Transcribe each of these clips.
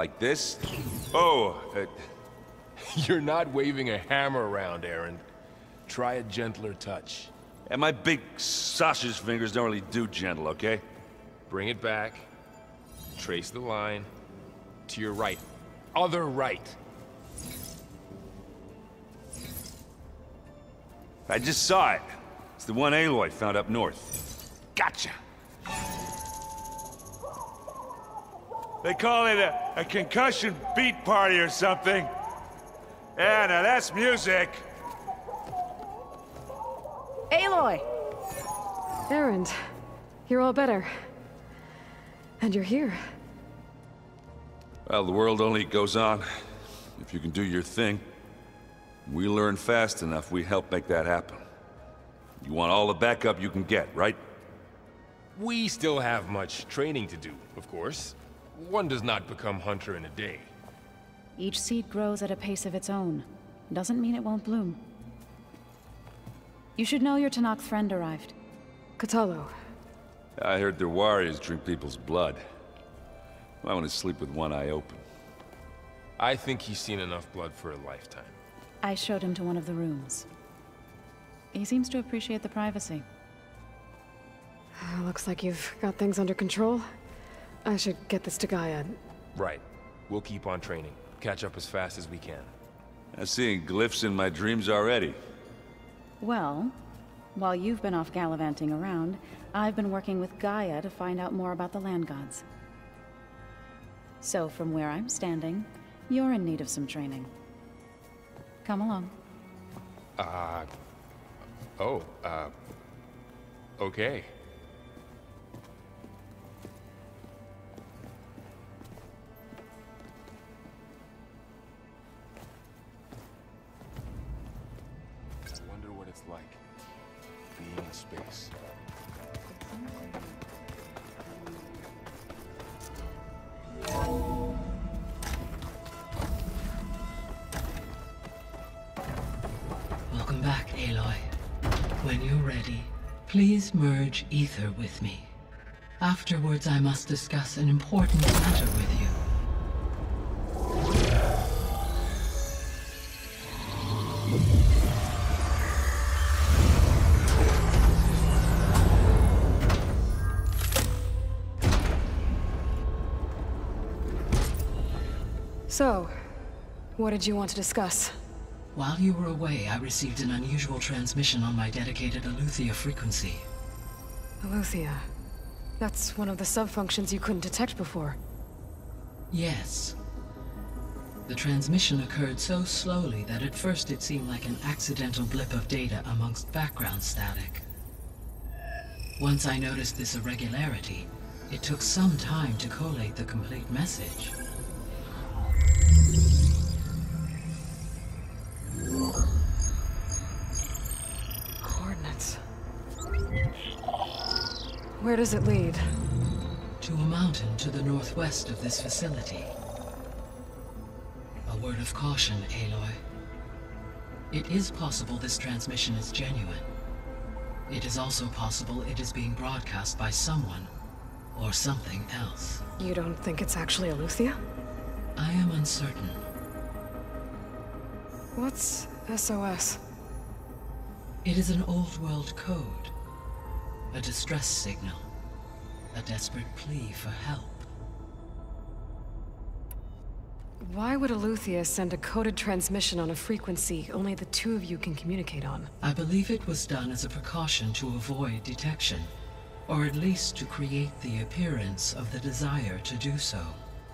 like this? Oh, you're not waving a hammer around, Eren. Try a gentler touch. And my big sausage fingers don't really do gentle, okay? Bring it back. Trace the line. To your right. Other right. I just saw it. It's the one Aloy found up north. Gotcha! They call it a concussion beat party or something. Yeah, now that's music. Aloy! Erend, you're all better. And you're here. Well, the world only goes on if you can do your thing. We learn fast enough, we help make that happen. You want all the backup you can get, right? We still have much training to do, of course. One does not become hunter in a day. Each seed grows at a pace of its own. Doesn't mean it won't bloom. You should know your Tenakth friend arrived. Kotallo. I heard their warriors drink people's blood. I want to sleep with one eye open. I think he's seen enough blood for a lifetime. I showed him to one of the rooms. He seems to appreciate the privacy. Looks like you've got things under control. I should get this to Gaia. Right. We'll keep on training. Catch up as fast as we can. I'm seeing glyphs in my dreams already. Well, while you've been off gallivanting around, I've been working with Gaia to find out more about the land gods. So from where I'm standing, you're in need of some training. Come along. Okay. Welcome back, Aloy. When you're ready, please merge ether with me. Afterwards, I must discuss an important matter with you. So, what did you want to discuss? While you were away, I received an unusual transmission on my dedicated Eleuthia frequency. Eleuthia? That's one of the subfunctions you couldn't detect before. Yes. The transmission occurred so slowly that at first it seemed like an accidental blip of data amongst background static. Once I noticed this irregularity, it took some time to collate the complete message. Coordinates. Where does it lead? To a mountain to the northwest of this facility. A word of caution, Aloy. It is possible this transmission is genuine. It is also possible it is being broadcast by someone or something else. You don't think it's actually Eleuthia? I am uncertain. What's SOS? It is an old-world code. A distress signal. A desperate plea for help. Why would Eleuthia send a coded transmission on a frequency only the two of you can communicate on? I believe it was done as a precaution to avoid detection, or at least to create the appearance of the desire to do so.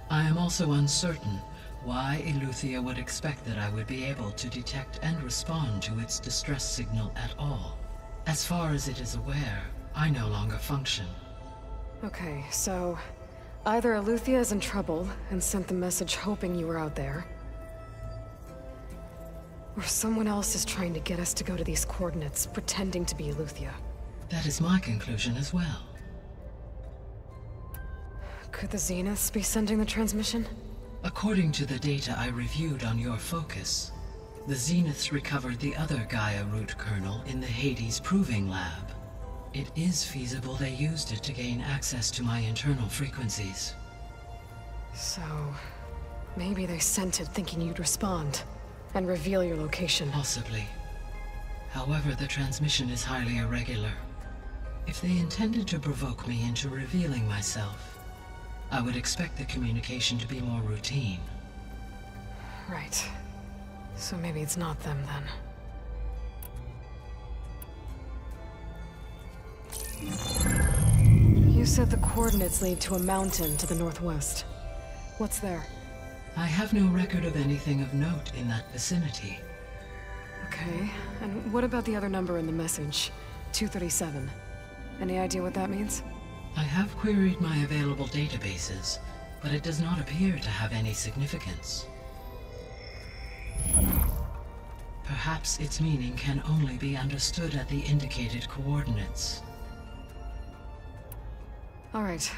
I am also uncertain why Eleuthia would expect that I would be able to detect and respond to its distress signal at all. As far as it is aware, I no longer function. Okay, so either Eleuthia is in trouble and sent the message hoping you were out there, or someone else is trying to get us to go to these coordinates, pretending to be Eleuthia. That is my conclusion as well. Could the Zeniths be sending the transmission? According to the data I reviewed on your focus, the Zeniths recovered the other Gaia root kernel in the Hades Proving Lab. It is feasible they used it to gain access to my internal frequencies. So, Maybe they scented thinking you'd respond and reveal your location. Possibly. However, the transmission is highly irregular. If they intended to provoke me into revealing myself, I would expect the communication to be more routine. Right. So maybe it's not them, then. You said the coordinates lead to a mountain to the northwest. What's there? I have no record of anything of note in that vicinity. Okay, and what about the other number in the message? 237. Any idea what that means? I have queried my available databases, but it does not appear to have any significance. Perhaps its meaning can only be understood at the indicated coordinates. All right.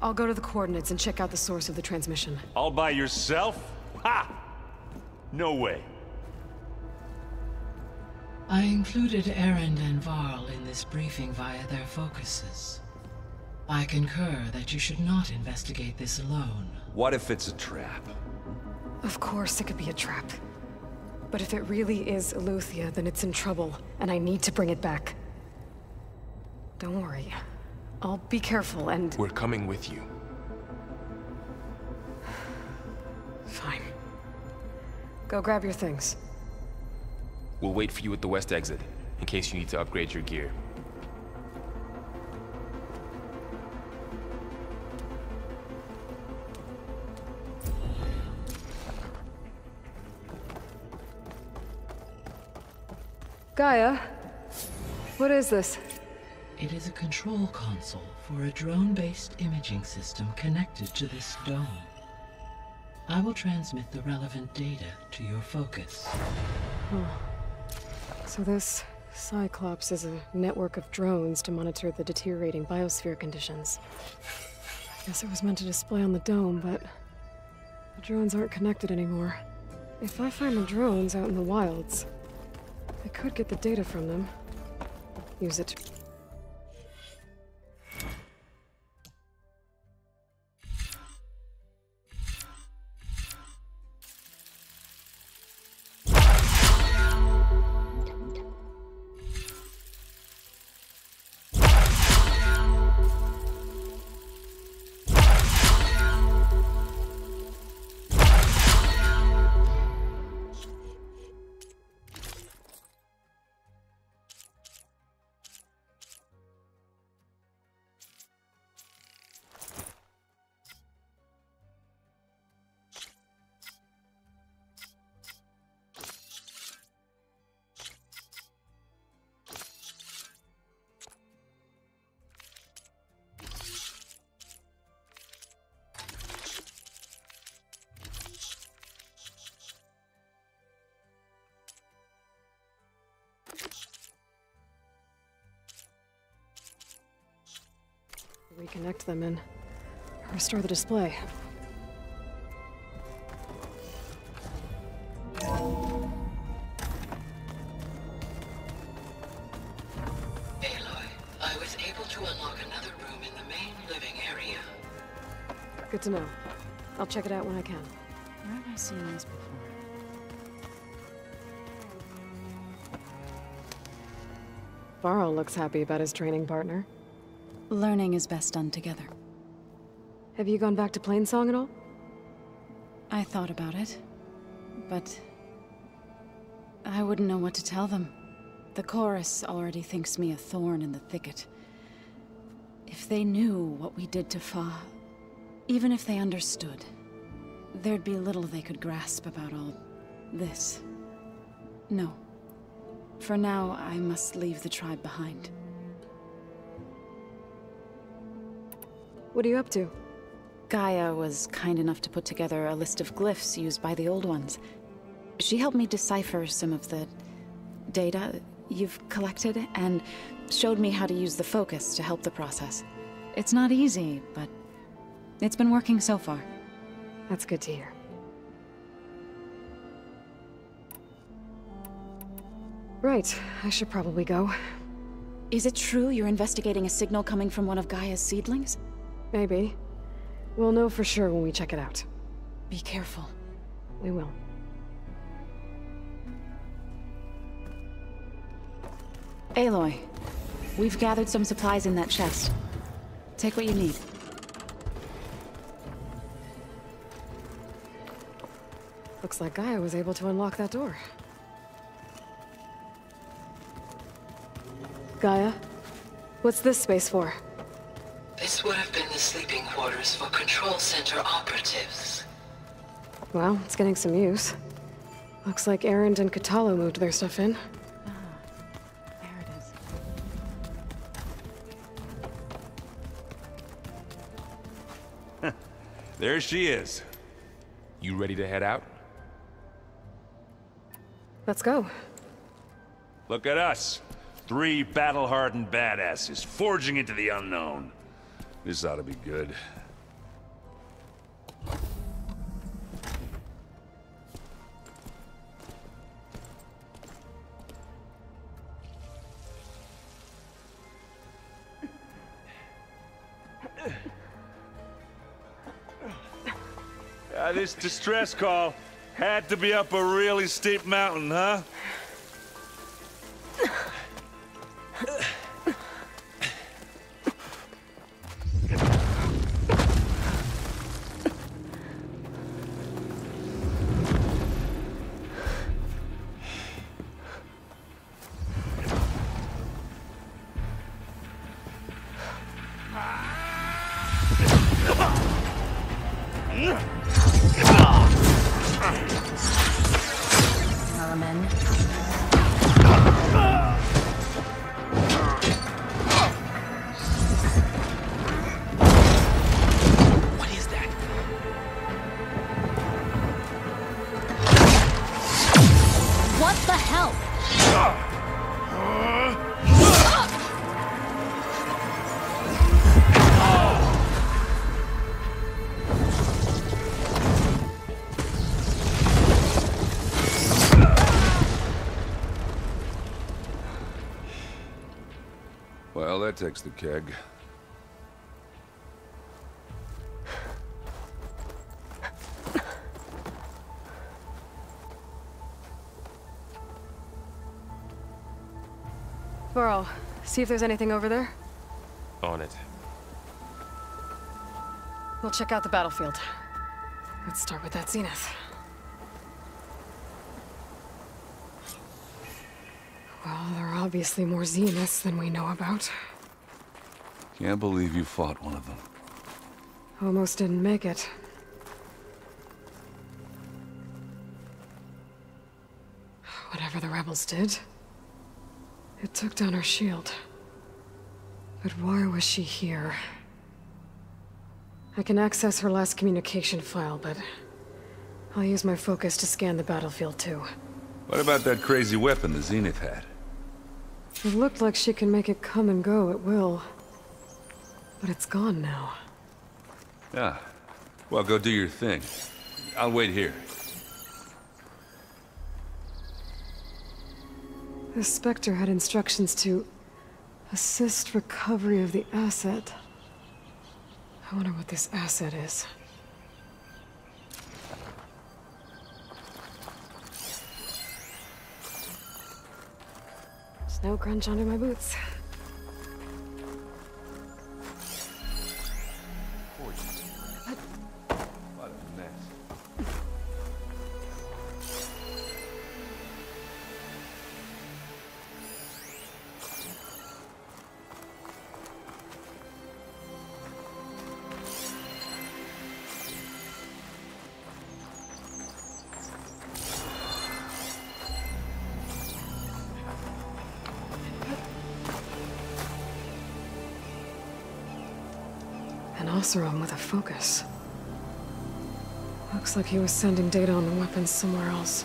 I'll go to the coordinates and check out the source of the transmission. All by yourself? Ha! No way. I included Erend and Varl in this briefing via their focuses. I concur that you should not investigate this alone. What if it's a trap? Of course it could be a trap. But if it really is Eleuthia, then it's in trouble, and I need to bring it back. Don't worry. I'll be careful and... We're coming with you. Fine. Go grab your things. We'll wait for you at the west exit, in case you need to upgrade your gear. Gaia, what is this? It is a control console for a drone-based imaging system connected to this dome. I will transmit the relevant data to your focus. So this Cyclops is a network of drones to monitor the deteriorating biosphere conditions. I guess it was meant to display on the dome, but the drones aren't connected anymore. If I find the drones out in the wilds, I could get the data from them. Use it to... Reconnect them and restore the display. Aloy, I was able to unlock another room in the main living area. Good to know. I'll check it out when I can. Where have I seen this before? Varl looks happy about his training partner. Learning is best done together. Have you gone back to Plainsong at all? I thought about it, but I wouldn't know what to tell them. The chorus already thinks me a thorn in the thicket. If they knew what we did to Fa, even if they understood, there'd be little they could grasp about all this. No. For now, I must leave the tribe behind. What are you up to? Gaia was kind enough to put together a list of glyphs used by the old ones. She helped me decipher some of the data you've collected and showed me how to use the focus to help the process. It's not easy, but it's been working so far. That's good to hear. Right, I should probably go. Is it true you're investigating a signal coming from one of Gaia's seedlings? Maybe. We'll know for sure when we check it out. Be careful. We will. Aloy, we've gathered some supplies in that chest. Take what you need. Looks like Gaia was able to unlock that door. Gaia, what's this space for? This would have been the sleeping quarters for Control Center operatives. Well, it's getting some use. Looks like Erend and Kotallo moved their stuff in. There she is. You ready to head out? Let's go. Look at us. Three battle-hardened badasses forging into the unknown. This ought to be good. This distress call had to be up a really steep mountain, huh? That takes the keg. Varl, see if there's anything over there. On it. We'll check out the battlefield. Let's start with that Zenith. Well, there are obviously more Zeniths than we know about. Can't believe you fought one of them. Almost didn't make it. Whatever the rebels did, it took down her shield. But why was she here? I can access her last communication file, but I'll use my focus to scan the battlefield too. What about that crazy weapon the Zenith had? It looked like she can make it come and go at will. But it's gone now. Ah. Well, go do your thing. I'll wait here. The Spectre had instructions to assist recovery of the asset. I wonder what this asset is. There's no grunge under my boots. Osram with a focus. Looks like he was sending data on the weapons somewhere else.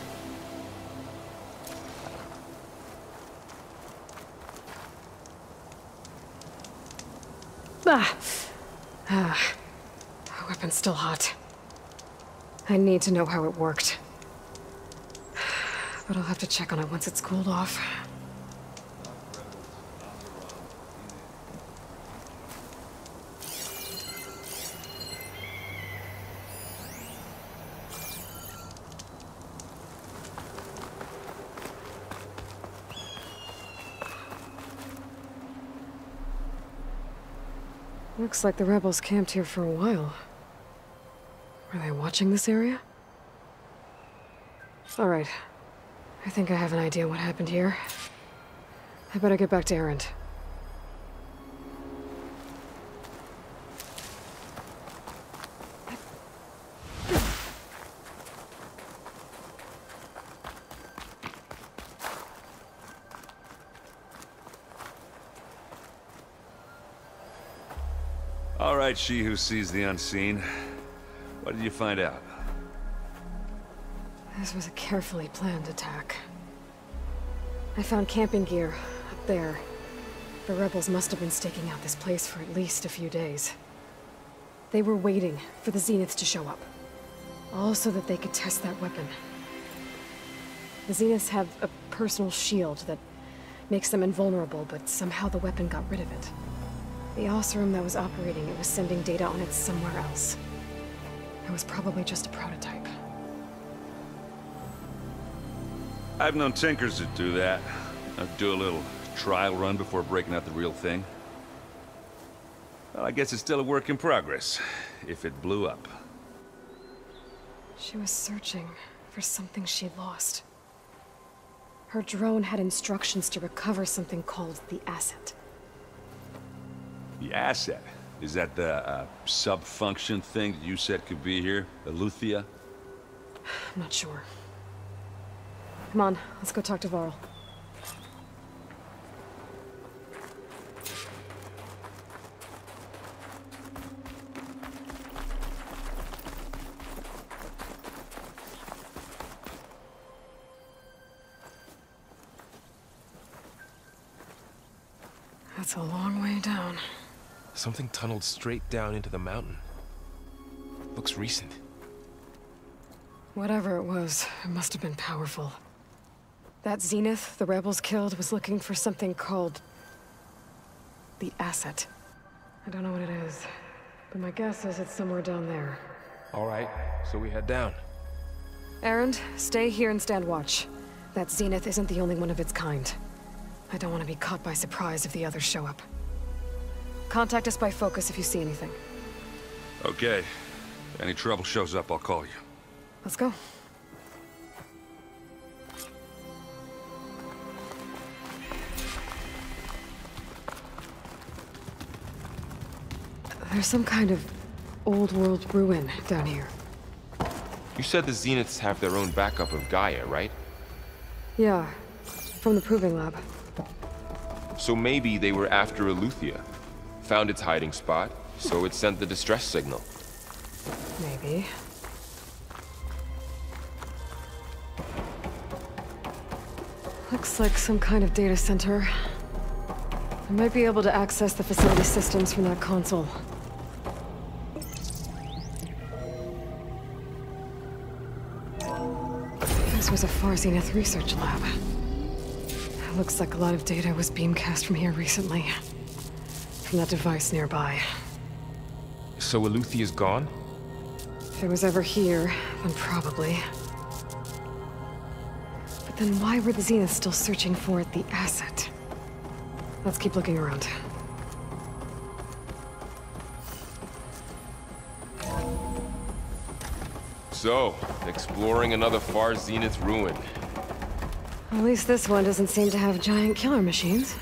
The weapon's still hot. I need to know how it worked. But I'll have to check on it once it's cooled off. Looks like the rebels camped here for a while. Were they watching this area? All right. I think I have an idea what happened here. I better get back to Erend. All right, she who sees the unseen. What did you find out? This was a carefully planned attack. I found camping gear up there. The rebels must have been staking out this place for at least a few days. They were waiting for the Zeniths to show up, all so that they could test that weapon. The Zeniths have a personal shield that makes them invulnerable, but somehow the weapon got rid of it. The Osram that was operating it was sending data on it somewhere else. It was probably just a prototype. I've known Tinkers that do that. I'd do a little trial run before breaking out the real thing. Well, I guess it's still a work in progress, if it blew up. She was searching for something she lost. Her drone had instructions to recover something called the asset. The asset? Is that the sub-function thing that you said could be here? Eleuthia? I'm not sure. Come on, let's go talk to Varl. That's a long way down. Something tunneled straight down into the mountain. Looks recent. Whatever it was, it must have been powerful. That Zenith the rebels killed was looking for something called the asset. I don't know what it is, but my guess is it's somewhere down there. All right, so we head down. Erend, stay here and stand watch. That Zenith isn't the only one of its kind. I don't want to be caught by surprise if the others show up. Contact us by focus if you see anything. Okay. If any trouble shows up, I'll call you. Let's go. There's some kind of old-world ruin down here. You said the Zeniths have their own backup of Gaia, right? Yeah. From the Proving Lab. So maybe they were after Eleuthia. Found its hiding spot, so it sent the distress signal. Maybe. Looks like some kind of data center. I might be able to access the facility systems from that console. This was a Far Zenith research lab. It looks like a lot of data was beamcast from here recently. From that device nearby. So Eleuthia's gone? If it was ever here, then probably. But then why were the Zeniths still searching for it, the asset? Let's keep looking around. So, exploring another Far Zenith ruin. At least this one doesn't seem to have giant killer machines.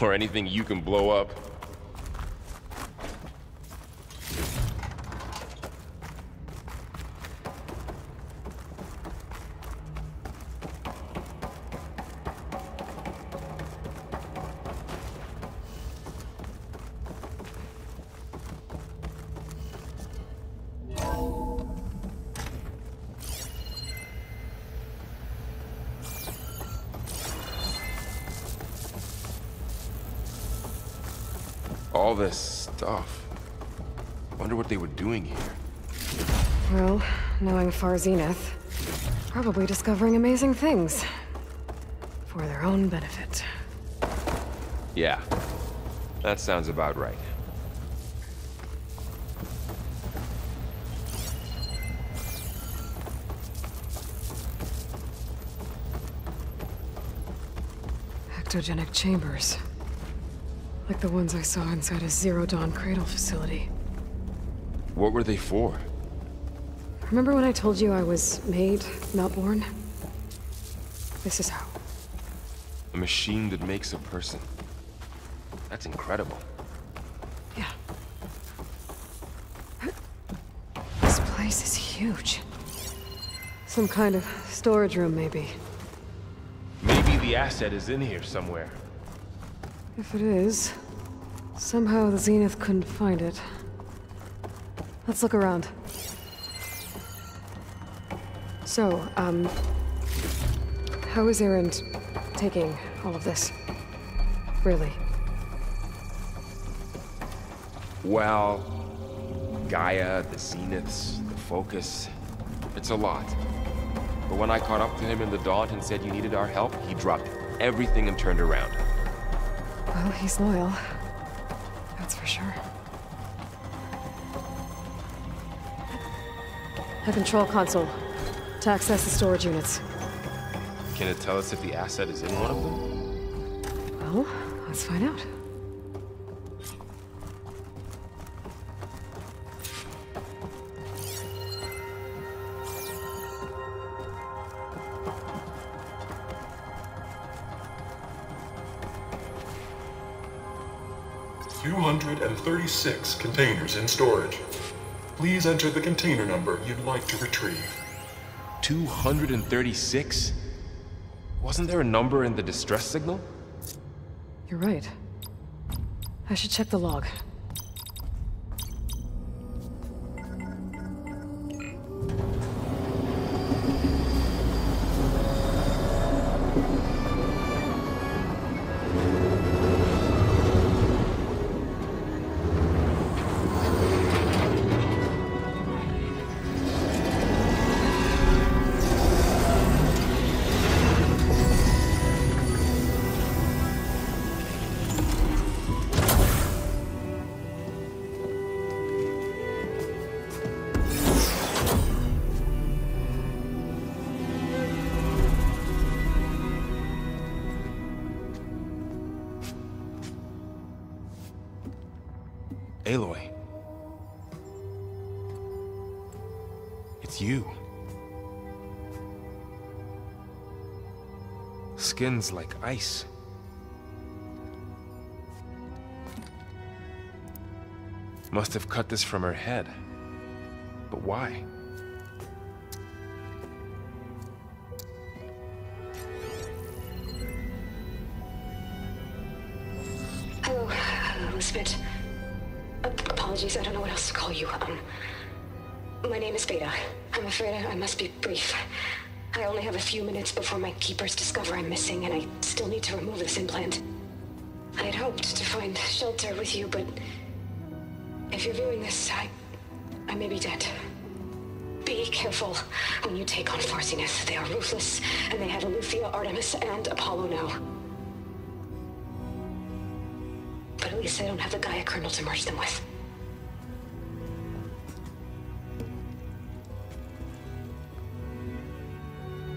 Or anything you can blow up. All this stuff. Wonder what they were doing here. Well, knowing Far Zenith, probably discovering amazing things. For their own benefit. Yeah, that sounds about right. Ectogenic chambers. Like the ones I saw inside a Zero Dawn cradle facility. What were they for? Remember when I told you I was made, not born? This is how. A machine that makes a person. That's incredible. Yeah. This place is huge. Some kind of storage room, maybe. Maybe the asset is in here somewhere. If it is, somehow the Zenith couldn't find it. Let's look around. So, how is Erend taking all of this? Really? Well, Gaia, the Zeniths, the Focus, it's a lot. But when I caught up to him in the Daunt and said you needed our help, he dropped everything and turned around. Well, he's loyal. That's for sure. A control console to access the storage units. Can it tell us if the asset is in one of them? Well, let's find out. Six containers in storage. Please enter the container number you'd like to retrieve. 236? Wasn't there a number in the distress signal? You're right. I should check the log. Aloy. It's you. Skin's like ice. Must have cut this from her head. But why? Hello, Spit. Apologies, I don't know what else to call you. My name is Beta. I'm afraid I must be brief. I only have a few minutes before my keepers discover I'm missing, and I still need to remove this implant. I had hoped to find shelter with you, but if you're viewing this, I may be dead. Be careful when you take on Far Zenith. They are ruthless, and they have Eleuthia, Artemis, and Apollo now. But at least I don't have the Gaia kernel to merge them with.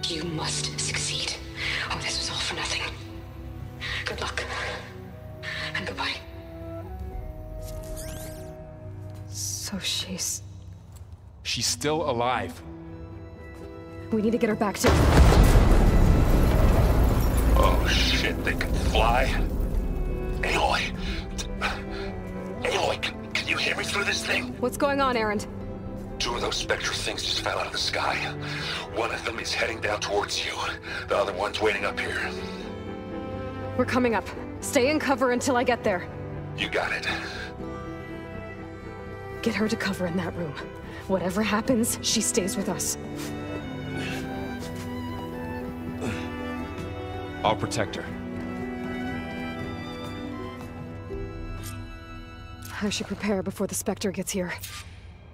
You must succeed, or this was all for nothing. Good luck, and goodbye. So she's still alive. We need to get her back to... Oh shit, they can fly? Aloy! Aloy, can you hear me through this thing? What's going on, Erend? Two of those Spectre things just fell out of the sky. One of them is heading down towards you. The other one's waiting up here. We're coming up. Stay in cover until I get there. You got it. Get her to cover in that room. Whatever happens, she stays with us. I'll protect her. I should prepare before the Spectre gets here.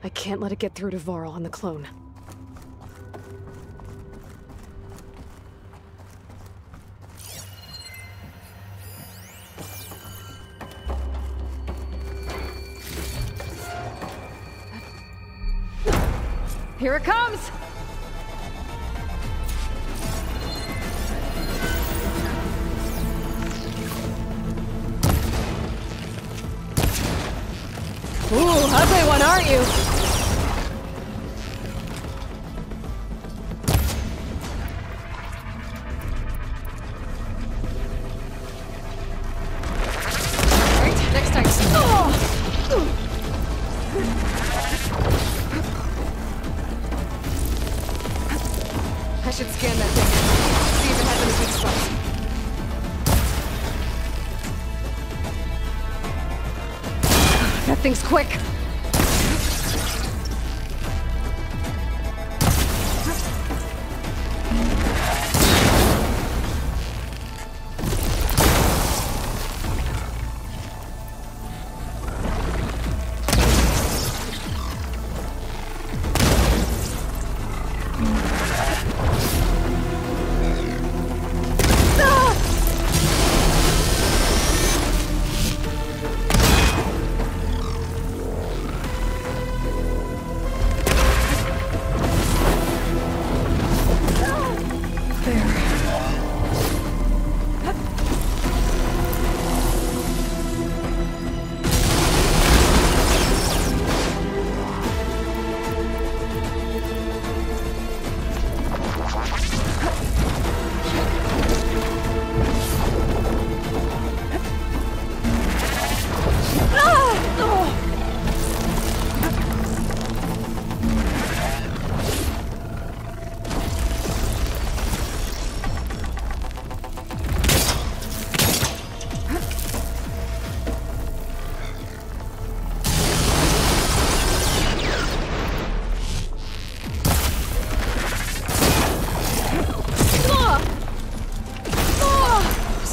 I can't let it get through to Varl on the clone. Here it comes! Ooh, ugly one, aren't you? Alright, next time. Oh. I should scan that thing. See if it has any weak spots. That thing's quick.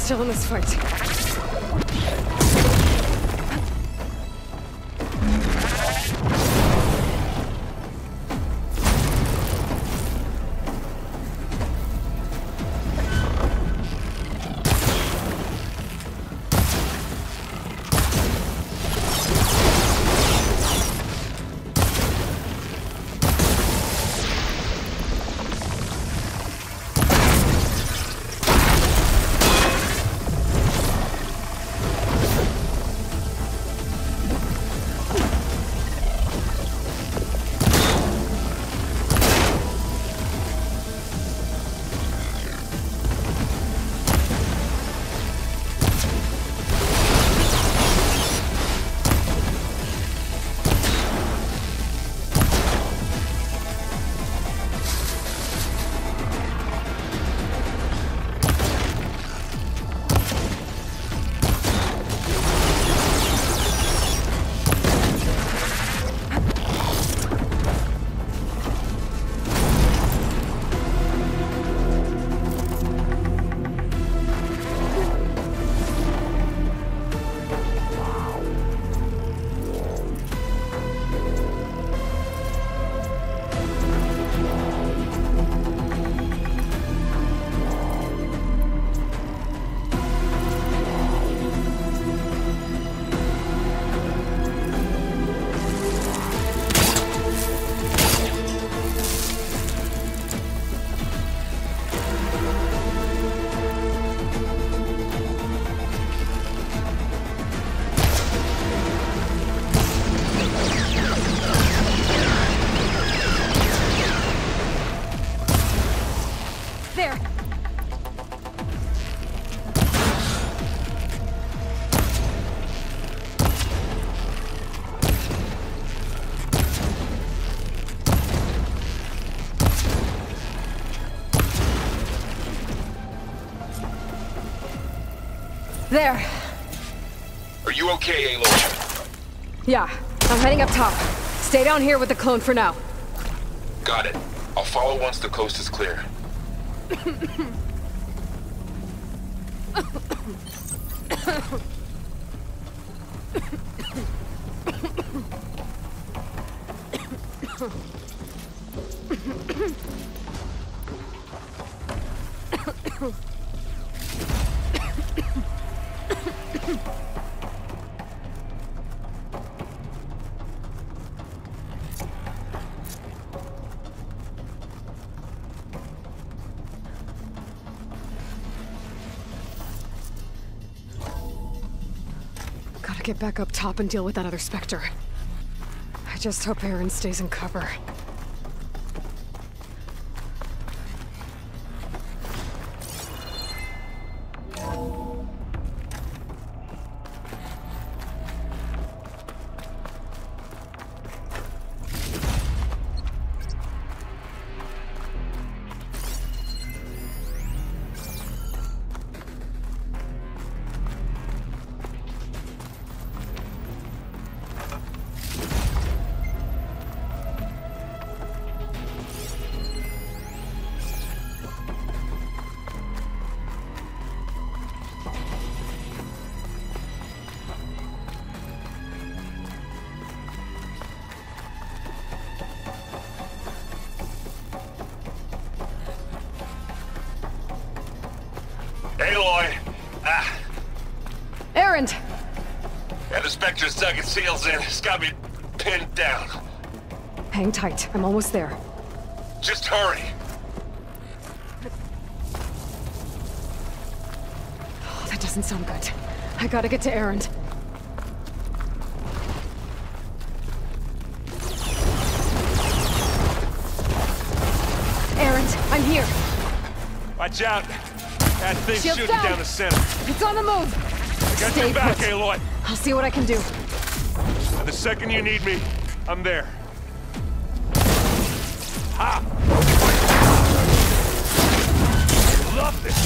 Still in this fight. There. Are you okay, Aloy? Yeah, I'm heading up top. Stay down here with the clone for now. Got it. I'll follow once the coast is clear. Get back up top and deal with that other Spectre. I just hope Eren stays in cover. Aloy! Ah! Erend! Yeah, the Spectre's dug its heels in. It's got me pinned down. Hang tight. I'm almost there. Just hurry! Oh, that doesn't sound good. I gotta get to Erend. Erend, I'm here! Watch out! That thing's shooting down the center. It's on the move. I got your back, Aloy. I'll see what I can do. And the second you need me, I'm there. Ha! I love this.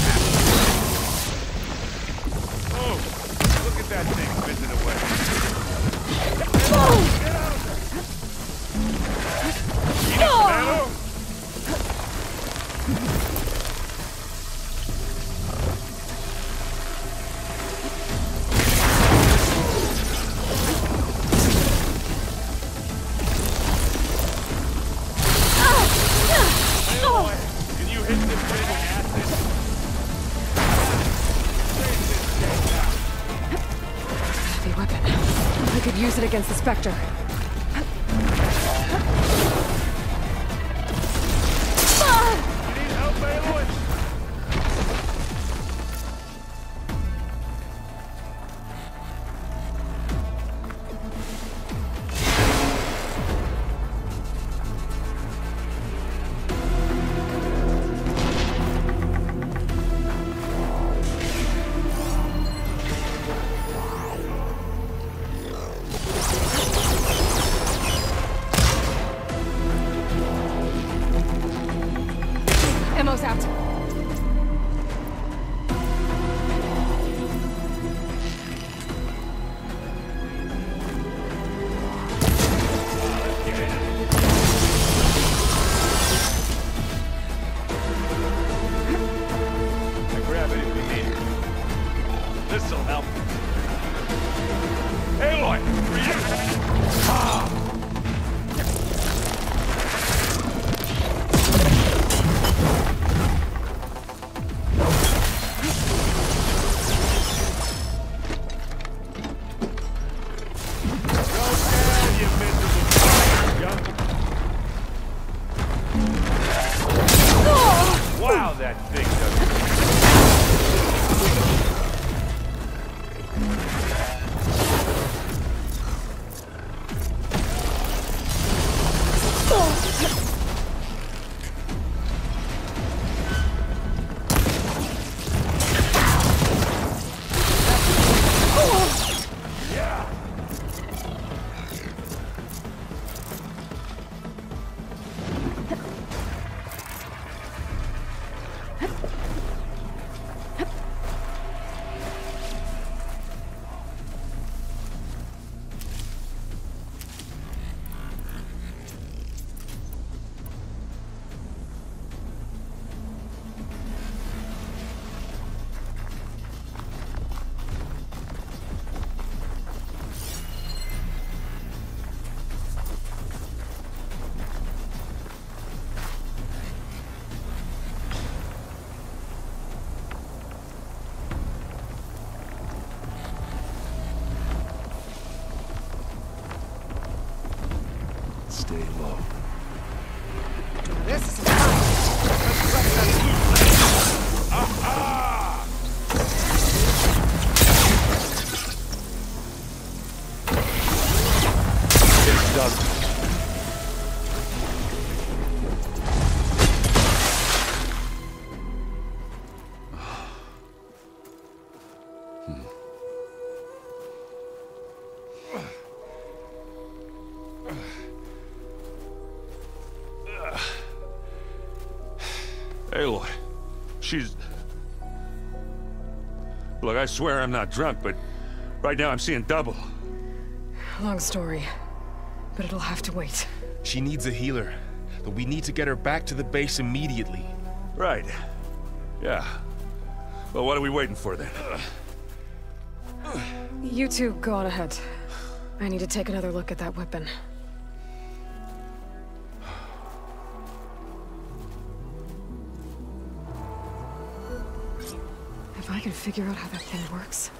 Oh, look at that thing bending away. Get out of there. Get out. Against the Spectre. Aloy. She's... Look, I swear I'm not drunk, but right now I'm seeing double. Long story, but it'll have to wait. She needs a healer, but we need to get her back to the base immediately. Right. Yeah. Well, what are we waiting for then? You two go on ahead. I need to take another look at that weapon. If I can figure out how that thing works,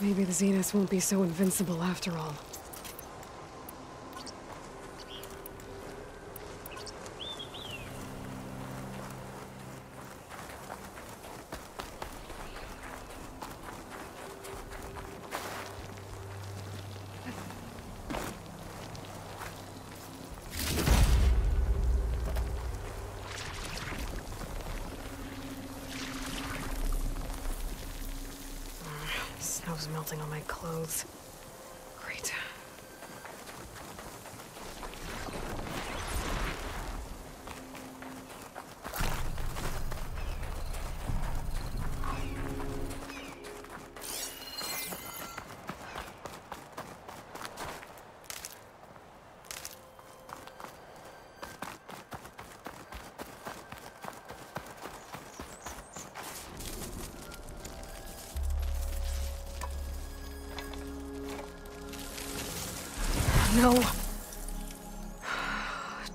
maybe the Zeniths won't be so invincible after all. Melting on my clothes. Great. No.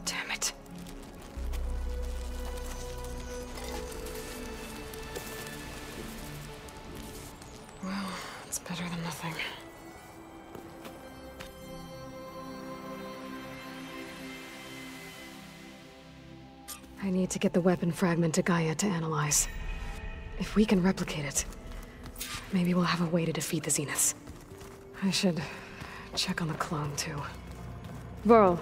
Damn it. Well, it's better than nothing. I need to get the weapon fragment to Gaia to analyze. If we can replicate it, maybe we'll have a way to defeat the Zeniths. I should... check on the clone, too. Varl.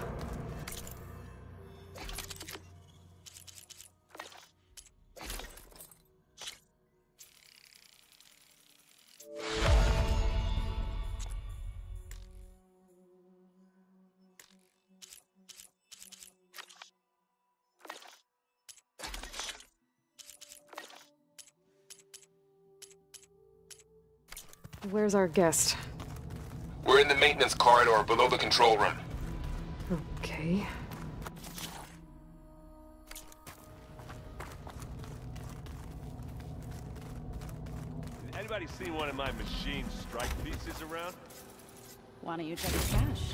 Where's our guest? We're in the maintenance corridor below the control room. Okay. Did anybody see one of my machine strike pieces around? Why don't you check the cache?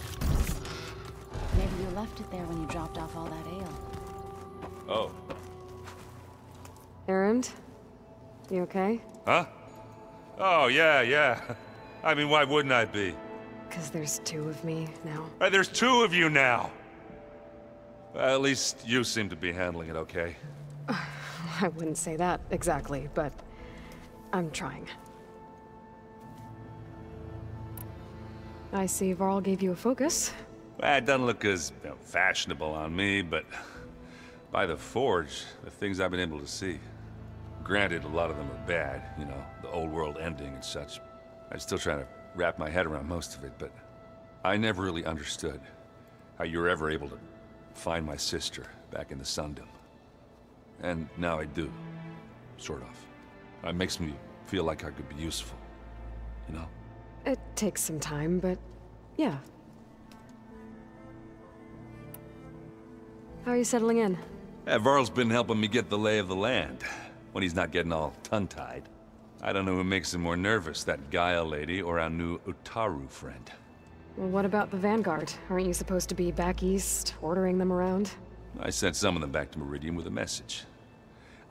Maybe you left it there when you dropped off all that ale. Oh. Erend? You okay? Huh? Oh, yeah, yeah. I mean, why wouldn't I be? Because there's two of me now. There's two of you now! At least you seem to be handling it okay. I wouldn't say that exactly, but I'm trying. I see Varl gave you a focus. Well, it doesn't look as fashionable on me, but by the Forge, the things I've been able to see. Granted, a lot of them are bad, you know, the old world ending and such. I'm still trying to wrap my head around most of it, but I never really understood how you were ever able to find my sister back in the Sundom. And now I do, sort of. It makes me feel like I could be useful, you know? It takes some time, but yeah. How are you settling in? Yeah, Varl's been helping me get the lay of the land when he's not getting all tongue-tied. I don't know who makes him more nervous, that Gaia lady or our new Utaru friend. Well, what about the Vanguard? Aren't you supposed to be back east, ordering them around? I sent some of them back to Meridian with a message.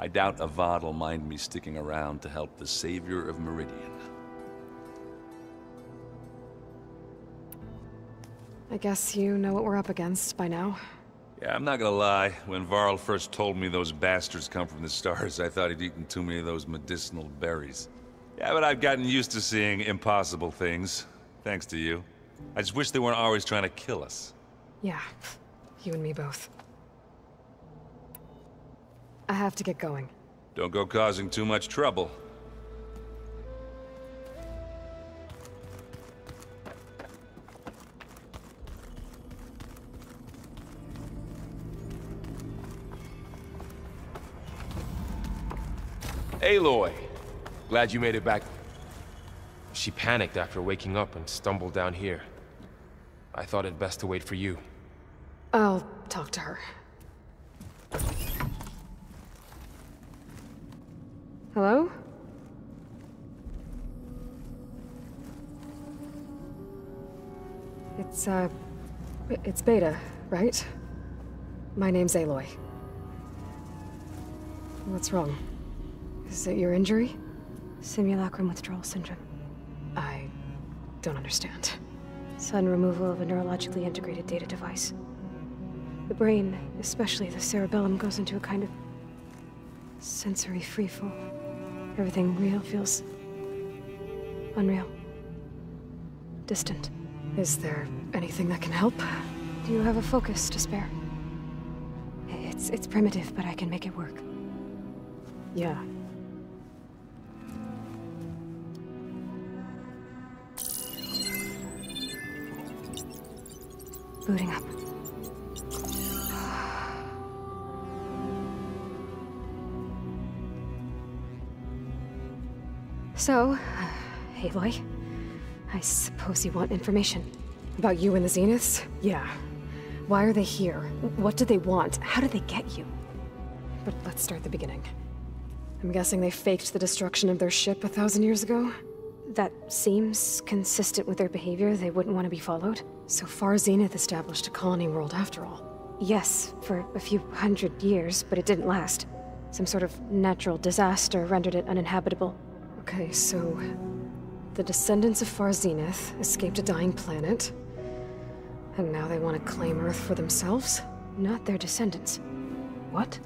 I doubt Avad will mind me sticking around to help the savior of Meridian. I guess you know what we're up against by now. Yeah, I'm not gonna lie. When Varl first told me those bastards come from the stars, I thought he'd eaten too many of those medicinal berries. Yeah, but I've gotten used to seeing impossible things, thanks to you. I just wish they weren't always trying to kill us. Yeah, you and me both. I have to get going. Don't go causing too much trouble. Aloy, glad you made it back. She panicked after waking up and stumbled down here. I thought it best to wait for you. I'll talk to her. Hello? It's Beta, right? My name's Aloy. What's wrong? Is it your injury? Simulacrum withdrawal syndrome. I don't understand. Sudden removal of a neurologically integrated data device. The brain, especially the cerebellum, goes into a kind of sensory freefall. Everything real feels unreal. Distant. Is there anything that can help? Do you have a focus to spare? It's primitive, but I can make it work. Yeah. Booting up. So, Aloy, I suppose you want information. About you and the Zeniths? Yeah. Why are they here? What do they want? How did they get you? But let's start the beginning. I'm guessing they faked the destruction of their ship 1,000 years ago? That seems consistent with their behavior. They wouldn't want to be followed. So Far Zenith established a colony world after all. Yes, for a few hundred years, but it didn't last. Some sort of natural disaster rendered it uninhabitable. Okay, so the descendants of Far Zenith escaped a dying planet, and now they want to claim Earth for themselves? Not their descendants. What?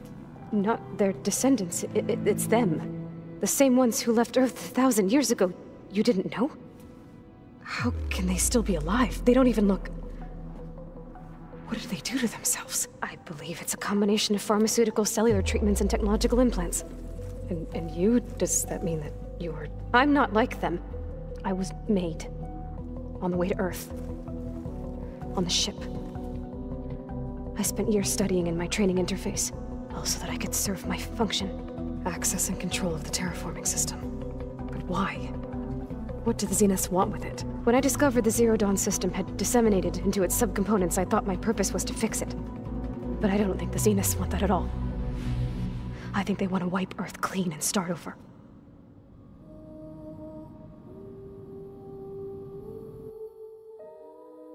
Not their descendants. It's them. The same ones who left Earth 1,000 years ago. You didn't know? How can they still be alive? They don't even look... What did they do to themselves? I believe it's a combination of pharmaceutical cellular treatments and technological implants. And you? Does that mean that you are... I'm not like them. I was made. On the way to Earth. On the ship. I spent years studying in my training interface. All so that I could serve my function. Access and control of the terraforming system. But why? What do the Zeniths want with it? When I discovered the Zero Dawn system had disseminated into its subcomponents, I thought my purpose was to fix it. But I don't think the Zeniths want that at all. I think they want to wipe Earth clean and start over.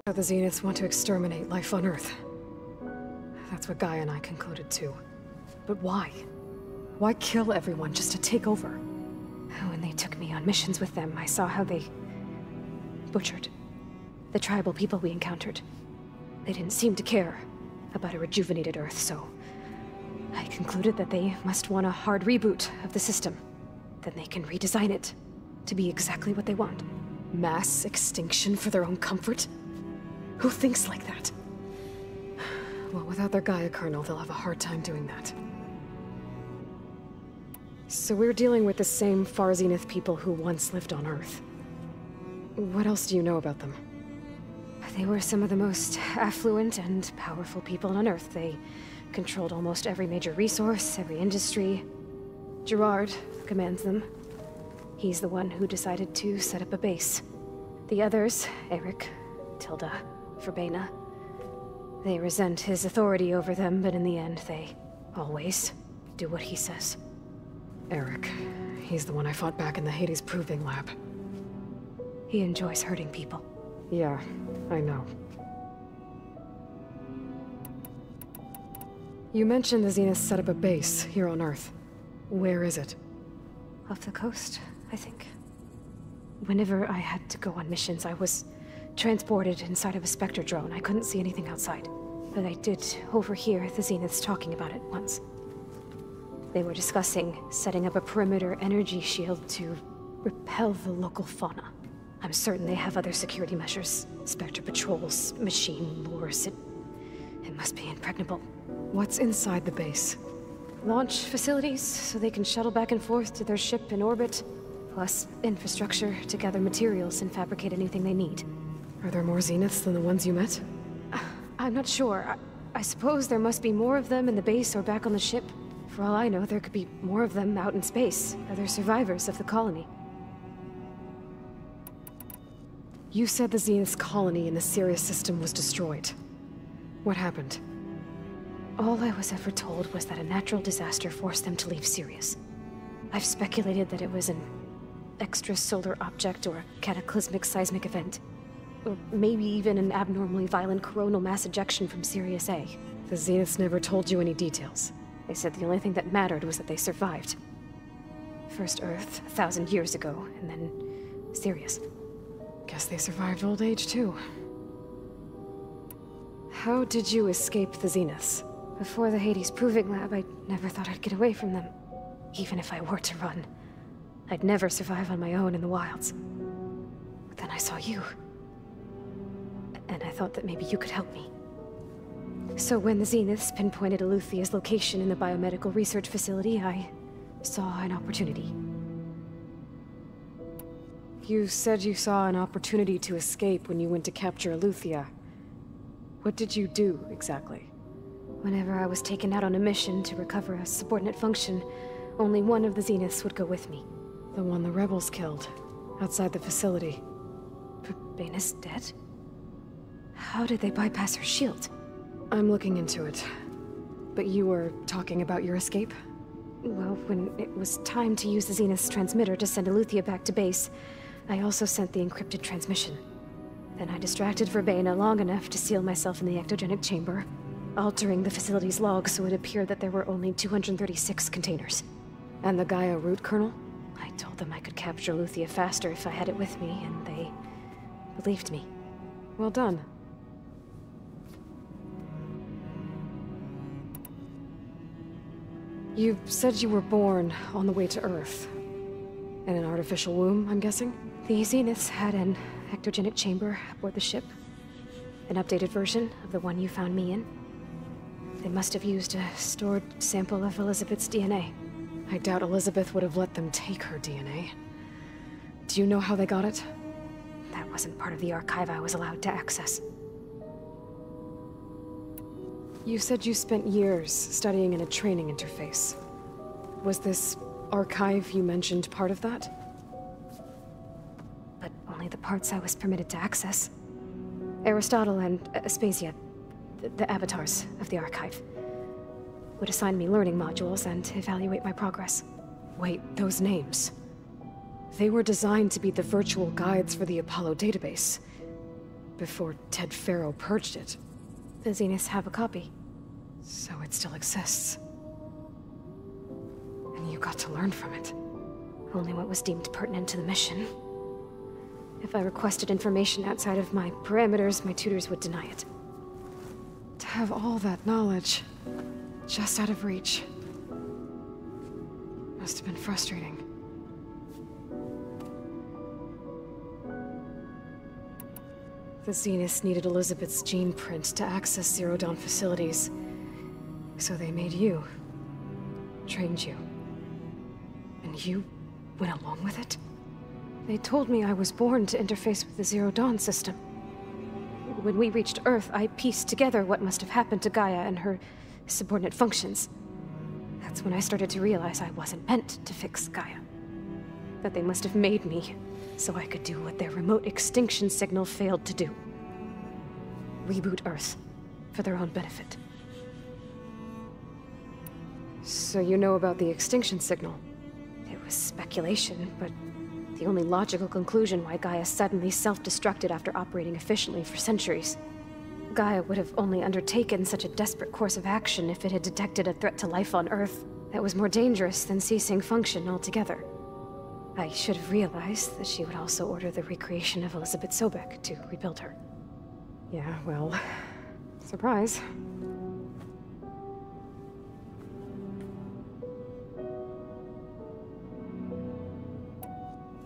So the Zeniths want to exterminate life on Earth. That's what Gaia and I concluded too. But why? Why kill everyone just to take over? When they took me on missions with them, I saw how they butchered the tribal people we encountered. They didn't seem to care about a rejuvenated Earth, so I concluded that they must want a hard reboot of the system. Then they can redesign it to be exactly what they want. Mass extinction for their own comfort? Who thinks like that? Well, without their Gaia kernel, they'll have a hard time doing that. So we're dealing with the same Far Zenith people who once lived on Earth. What else do you know about them? They were some of the most affluent and powerful people on Earth. They controlled almost every major resource, every industry. Gerard commands them. He's the one who decided to set up a base. The others, Eric, Tilda, Verbena, they resent his authority over them, but in the end, they always do what he says. Eric. He's the one I fought back in the Hades Proving Lab. He enjoys hurting people. Yeah, I know. You mentioned the Zeniths set up a base here on Earth. Where is it? Off the coast, I think. Whenever I had to go on missions, I was transported inside of a Spectre drone. I couldn't see anything outside. But I did overhear the Zeniths talking about it once. They were discussing setting up a perimeter energy shield to repel the local fauna. I'm certain they have other security measures. Spectre patrols, machine lures, it must be impregnable. What's inside the base? Launch facilities, so they can shuttle back and forth to their ship in orbit, plus infrastructure to gather materials and fabricate anything they need. Are there more Zeniths than the ones you met? I'm not sure. I suppose there must be more of them in the base or back on the ship. For all I know, there could be more of them out in space, other survivors of the colony. You said the Zenith's colony in the Sirius system was destroyed. What happened? All I was ever told was that a natural disaster forced them to leave Sirius. I've speculated that it was an extrasolar object or cataclysmic seismic event. Or maybe even an abnormally violent coronal mass ejection from Sirius A. The Zeniths never told you any details. They said the only thing that mattered was that they survived. First Earth, 1,000 years ago, and then Sirius. Guess they survived old age, too. How did you escape the Zeniths? Before the Hades Proving Lab, I never thought I'd get away from them. Even if I were to run, I'd never survive on my own in the wilds. But then I saw you. And I thought that maybe you could help me. So when the Zeniths pinpointed Eleuthia's location in the biomedical research facility, I saw an opportunity. You said you saw an opportunity to escape when you went to capture Eleuthia. What did you do, exactly? Whenever I was taken out on a mission to recover a subordinate function, only one of the Zeniths would go with me. The one the rebels killed, outside the facility. Probenus dead? How did they bypass her shield? I'm looking into it, but you were talking about your escape? Well, when it was time to use the Zenith's transmitter to send Eleuthia back to base, I also sent the encrypted transmission. Then I distracted Verbena long enough to seal myself in the ectogenic chamber, altering the facility's log so it appeared that there were only 236 containers. And the Gaia root kernel? I told them I could capture Eleuthia faster if I had it with me, and they believed me. Well done. You said you were born on the way to Earth. In an artificial womb, I'm guessing? The Zeniths had an ectogenic chamber aboard the ship. An updated version of the one you found me in. They must have used a stored sample of Elizabeth's DNA. I doubt Elizabeth would have let them take her DNA. Do you know how they got it? That wasn't part of the archive I was allowed to access. You said you spent years studying in a training interface. Was this archive you mentioned part of that? But only the parts I was permitted to access. Aristotle and Aspasia, the avatars of the archive, would assign me learning modules and evaluate my progress. Wait, those names. They were designed to be the virtual guides for the Apollo database, before Ted Farrow purged it. The Zeniths have a copy. So it still exists. And you got to learn from it. Only what was deemed pertinent to the mission. If I requested information outside of my parameters, my tutors would deny it. To have all that knowledge, just out of reach, must have been frustrating. The Zeniths needed Elizabeth's gene print to access Zero Dawn facilities. So they made you. Trained you. And you went along with it? They told me I was born to interface with the Zero Dawn system. When we reached Earth, I pieced together what must have happened to Gaia and her subordinate functions. That's when I started to realize I wasn't meant to fix Gaia. That they must have made me, so I could do what their remote extinction signal failed to do. Reboot Earth, for their own benefit. So you know about the extinction signal? It was speculation, but the only logical conclusion why Gaia suddenly self-destructed after operating efficiently for centuries. Gaia would have only undertaken such a desperate course of action if it had detected a threat to life on Earth that was more dangerous than ceasing function altogether. I should have realized that she would also order the recreation of Elizabeth Sobek to rebuild her. Yeah, well, surprise.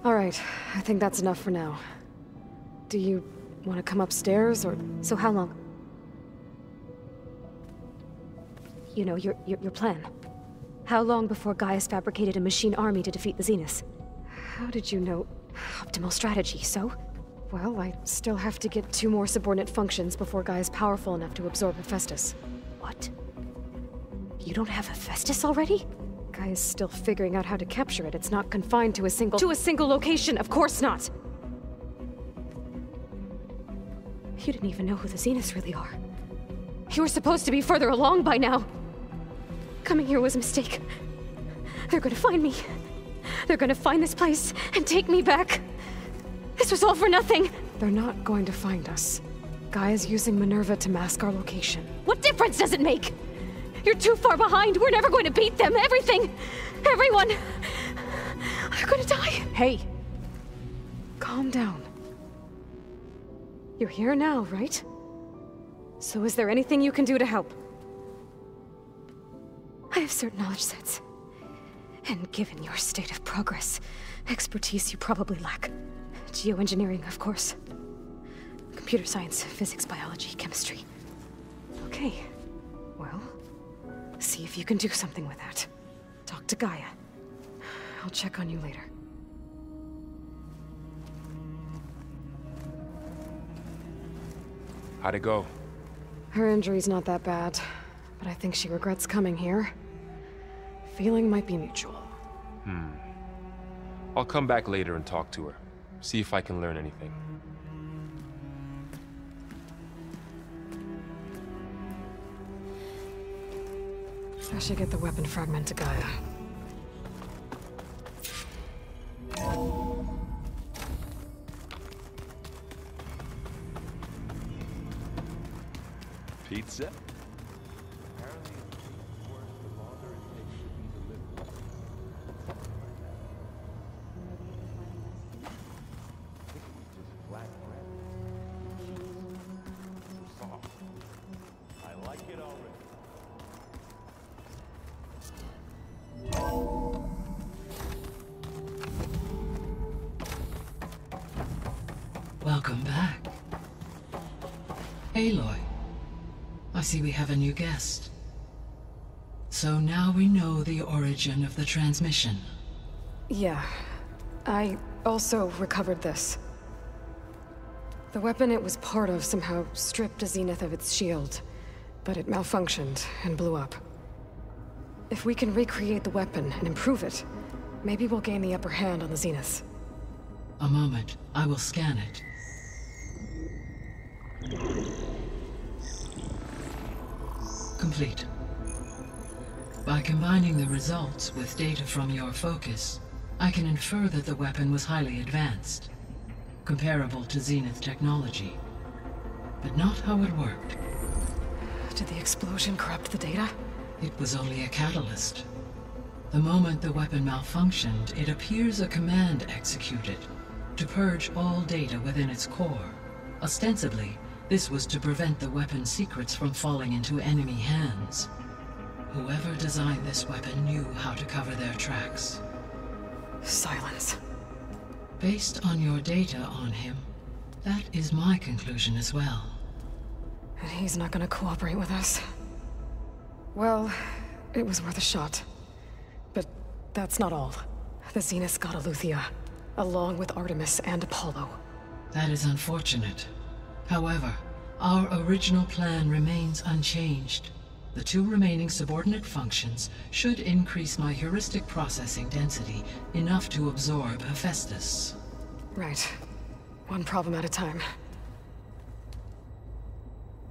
All right, I think that's enough for now. Do you want to come upstairs, or... So how long? You know, your plan. How long before Gaius fabricated a machine army to defeat the Zeniths? How did you know? Optimal strategy, so? Well, I still have to get 2 more subordinate functions before Gaia's powerful enough to absorb Hephaestus. What? You don't have Hephaestus already? Gaia's still figuring out how to capture it. It's not confined to a single location. Of course not. You didn't even know who the Zeniths really are. You were supposed to be further along by now. Coming here was a mistake. They're gonna find me. They're gonna find this place and take me back. This was all for nothing. They're not going to find us. Gaia's using Minerva to mask our location. What difference does it make? You're too far behind. We're never going to beat them. Everything, everyone, they're gonna die. Hey, calm down. You're here now, right? So is there anything you can do to help? I have certain knowledge sets. And given your state of progress, expertise you probably lack. Geoengineering, of course. Computer science, physics, biology, chemistry. Okay. Well, see if you can do something with that. Talk to Gaia. I'll check on you later. How'd it go? Her injury's not that bad, but I think she regrets coming here. Feeling might be mutual. I'll come back later and talk to her. See if I can learn anything. I should get the weapon fragment to Gaia. Pizza? Welcome back. Aloy, I see we have a new guest. So now we know the origin of the transmission. Yeah. I also recovered this. The weapon it was part of somehow stripped a Zenith of its shield, but it malfunctioned and blew up. If we can recreate the weapon and improve it, maybe we'll gain the upper hand on the Zenith. A moment. I will scan it. Complete. By combining the results with data from your focus, I can infer that the weapon was highly advanced, comparable to Zenith technology, but not how it worked. Did the explosion corrupt the data? It was only a catalyst. The moment the weapon malfunctioned, it appears a command executed to purge all data within its core. Ostensibly, this was to prevent the weapon's secrets from falling into enemy hands. Whoever designed this weapon knew how to cover their tracks. Silence. Based on your data on him, that is my conclusion as well. And he's not going to cooperate with us. Well, it was worth a shot. But that's not all. The Zeniths got Eleuthia, along with Artemis and Apollo. That is unfortunate. However, our original plan remains unchanged. The two remaining subordinate functions should increase my heuristic processing density enough to absorb Hephaestus. Right. One problem at a time.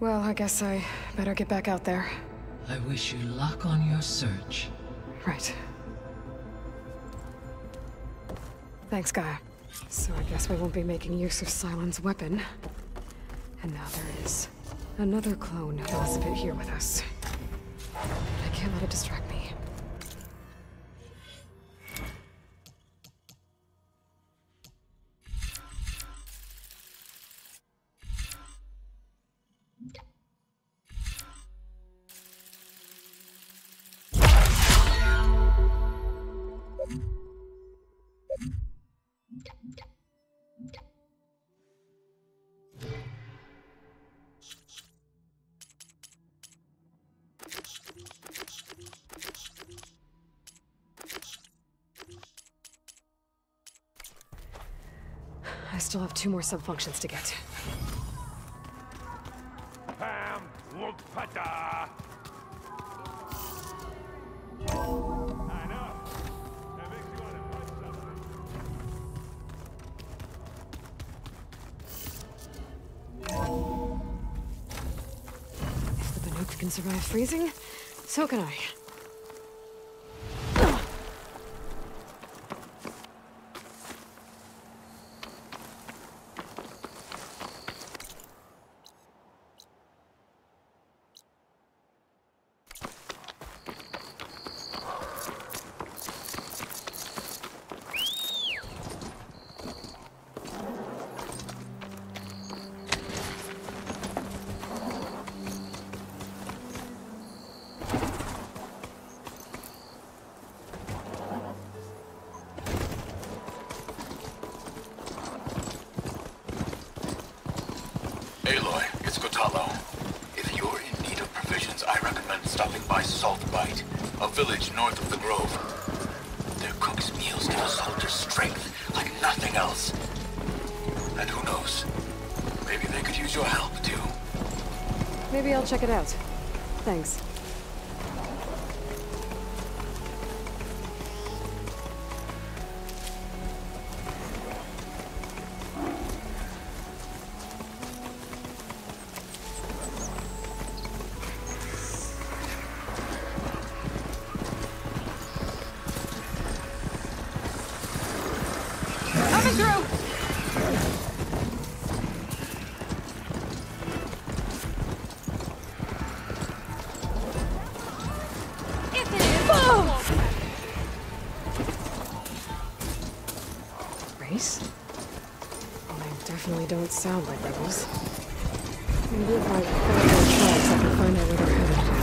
Well, I guess I better get back out there. I wish you luck on your search. Right. Thanks, Gaia. So I guess we won't be making use of Cylon's weapon. And now there is another clone of Elizabeth here with us. I can't let it distract me. I still have two more subfunctions to get. Survive freezing, so can I. Aloy, it's Kotallo. If you're in need of provisions, I recommend stopping by Saltbite, a village north of the grove. Their cook's meals give a soldier strength like nothing else. And who knows, maybe they could use your help too. Maybe I'll check it out. Thanks. Sound like rebels. Maybe if I try, I can find out where they're holding up.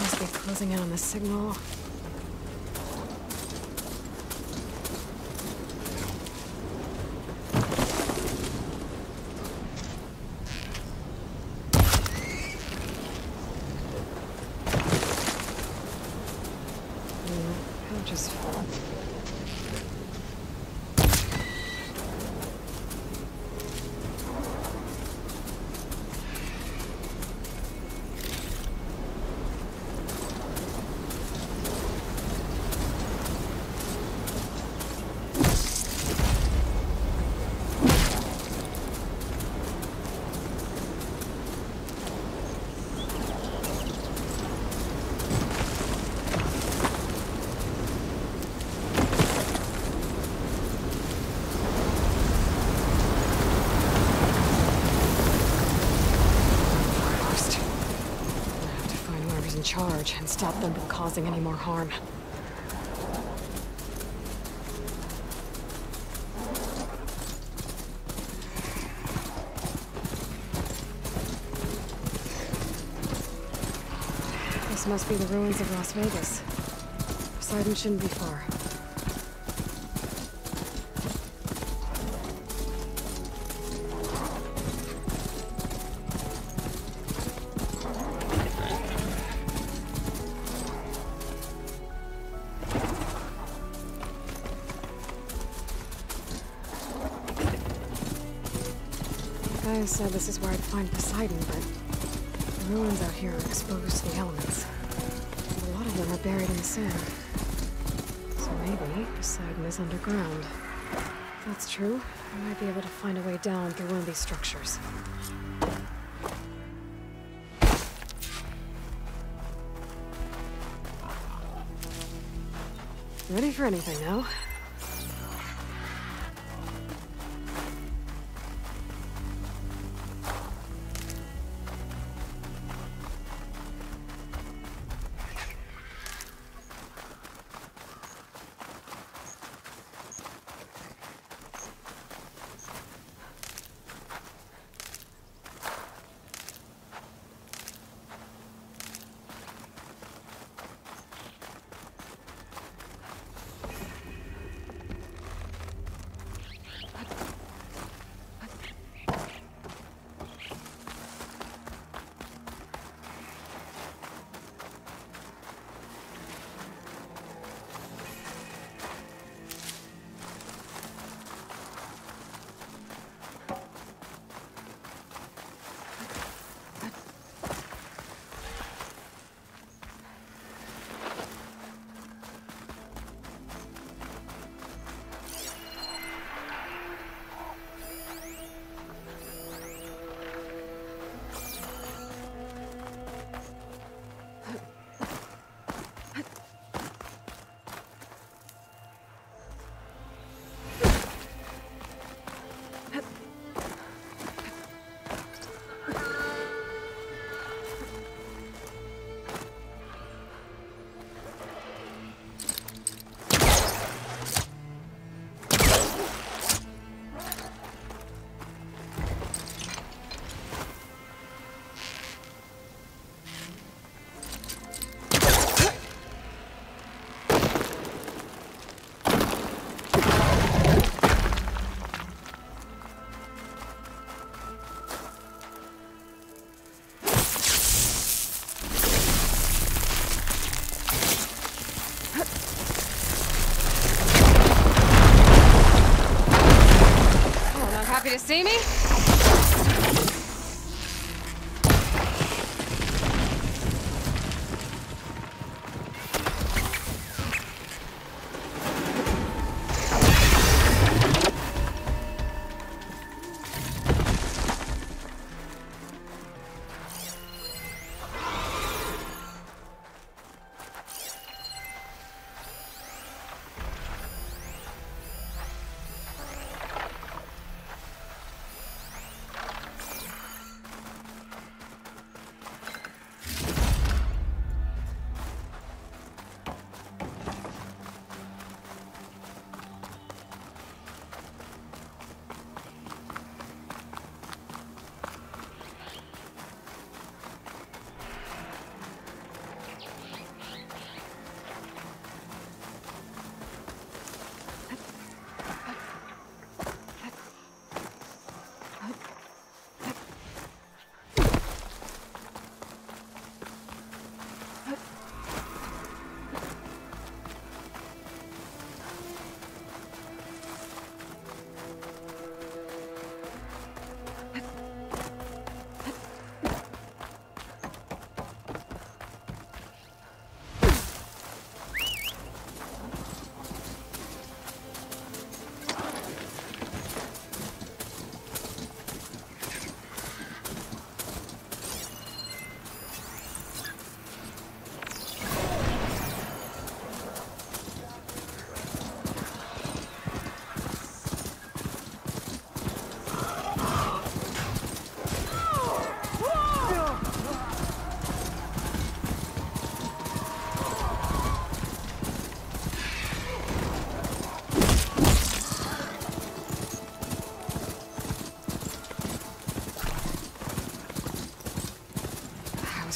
Must be closing in on the signal. charge and stop them from causing any more harm. This must be the ruins of Las Vegas. Poseidon shouldn't be far. Gaia said this is where I'd find Poseidon, but the ruins out here are exposed to the elements. A lot of them are buried in the sand. So maybe Poseidon is underground. If that's true, I might be able to find a way down through one of these structures. Ready for anything now? See me?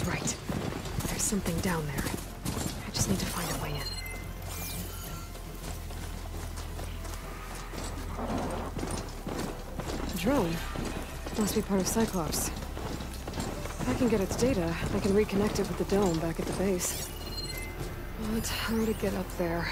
He's right. There's something down there. I just need to find a way in. A drone? Must be part of Cyclops. If I can get its data, I can reconnect it with the dome back at the base. Well, it's hard to get up there.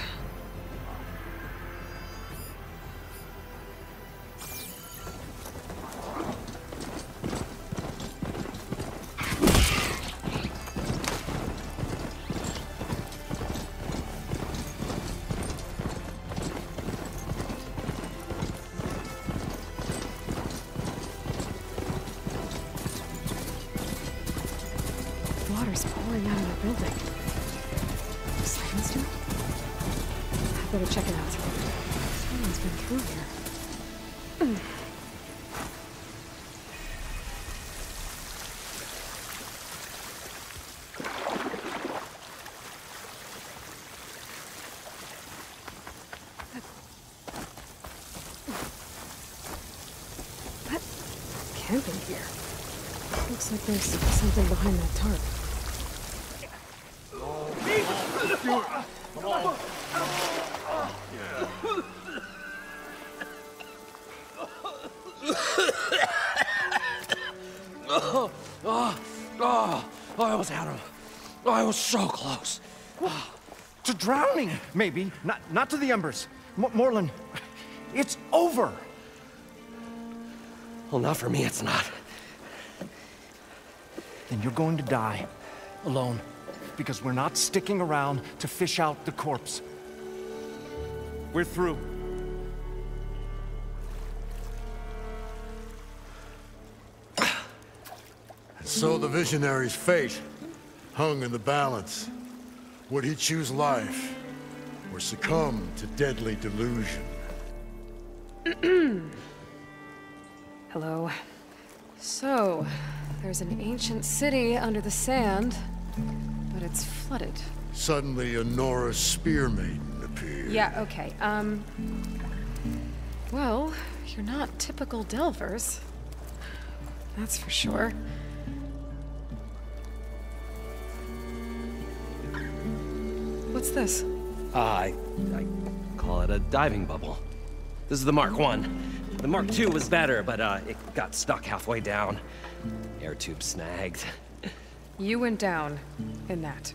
Looks like there's something behind that tarp. I was out of it. I was so close. To drowning, maybe. Not to the embers. Moreland, it's over. Well, not for me, it's not. Then you're going to die, alone, because we're not sticking around to fish out the corpse. We're through. And so the visionary's fate hung in the balance. Would he choose life, or succumb to deadly delusion? Hello. So... there's an ancient city under the sand, but it's flooded. Suddenly, a Nora spear maiden appeared. Yeah, okay, well, you're not typical delvers. That's for sure. What's this? I call it a diving bubble. This is the Mark I. The Mark II was better, but it got stuck halfway down. Air tube snagged. You went down in that.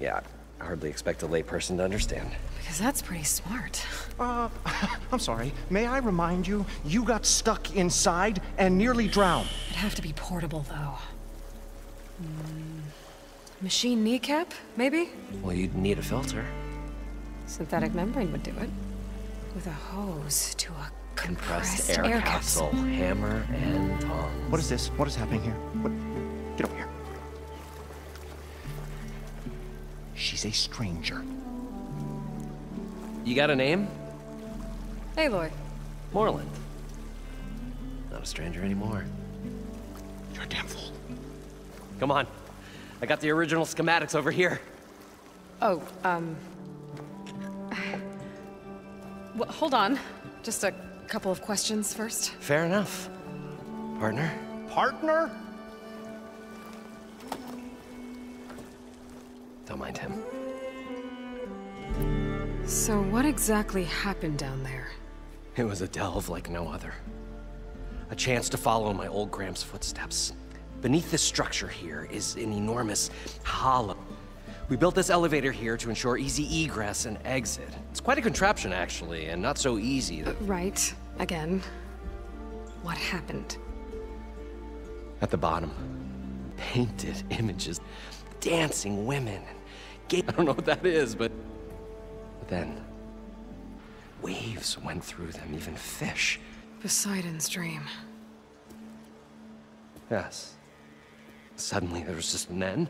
Yeah, I hardly expect a layperson to understand. Because that's pretty smart. I'm sorry. May I remind you, you got stuck inside and nearly drowned. It'd have to be portable, though. Machine kneecap, maybe? Well, you'd need a filter. Synthetic membrane would do it. With a hose to a compressed air capsule. Hammer and tongs. What is this? What is happening here? What? Get over here. She's a stranger. You got a name? Aloy. Moreland. Not a stranger anymore. You're a damn fool. Come on. I got the original schematics over here. Oh, well, hold on. Just a couple of questions first. Fair enough. Partner? Partner? Don't mind him. So what exactly happened down there? It was a delve like no other. A chance to follow my old Gram's footsteps. Beneath this structure here is an enormous hollow. We built this elevator here to ensure easy egress and exit. It's quite a contraption, actually, and not so easy that... Right. Again. What happened? At the bottom. Painted images. Dancing women. Gay... I don't know what that is, but... Then... waves went through them, even fish. Poseidon's dream. Yes. Suddenly there was just an end.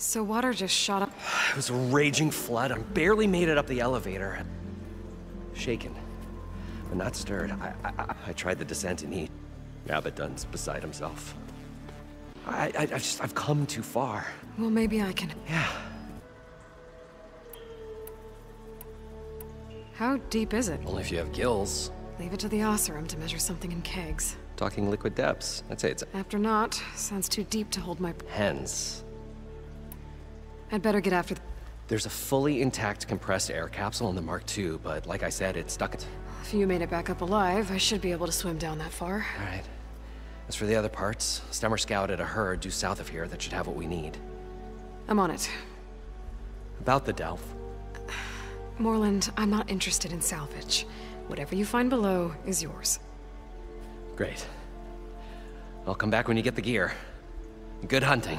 So water just shot up? It was a raging flood. I barely made it up the elevator. Shaken, but not stirred. I tried the descent and he... Abaddon's beside himself. I've come too far. Well, maybe I can... Yeah. How deep is it? Only if you have gills. Leave it to the Osram to measure something in kegs. talking liquid depths. I'd say it's... After not, sounds too deep to hold my... Hence. I'd better get after... There's a fully intact compressed air capsule in the Mark II, but like I said, it's stuck... If you made it back up alive, I should be able to swim down that far. All right. As for the other parts, Stemmer scouted a herd due south of here that should have what we need. I'm on it. About the Delph. Moreland, I'm not interested in salvage. Whatever you find below is yours. Great. I'll come back when you get the gear. Good hunting.